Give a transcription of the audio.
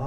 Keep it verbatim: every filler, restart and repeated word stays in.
Io